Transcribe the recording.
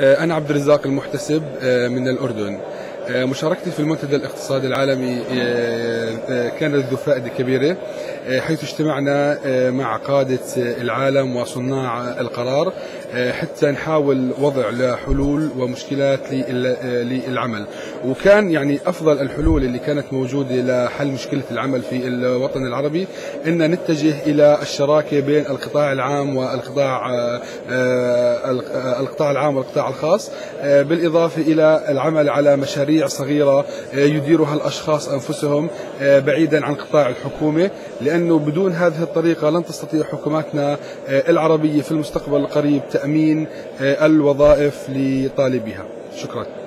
أنا عبد الرزاق المحتسب من الأردن. مشاركتي في المنتدى الاقتصادي العالمي كانت ذو فائدة كبيرة، حيث اجتمعنا مع قادة العالم وصناع القرار حتى نحاول وضع لحلول ومشكلات للعمل، وكان يعني أفضل الحلول اللي كانت موجودة لحل مشكلة العمل في الوطن العربي أن نتجه إلى الشراكة بين القطاع العام والقطاع الخاص، بالإضافة إلى العمل على مشاريع صغيرة يديرها الأشخاص أنفسهم بعيدا عن قطاع الحكومة، لأنه بدون هذه الطريقة لن تستطيع حكوماتنا العربية في المستقبل القريب تأمين الوظائف لطالبيها. شكرا.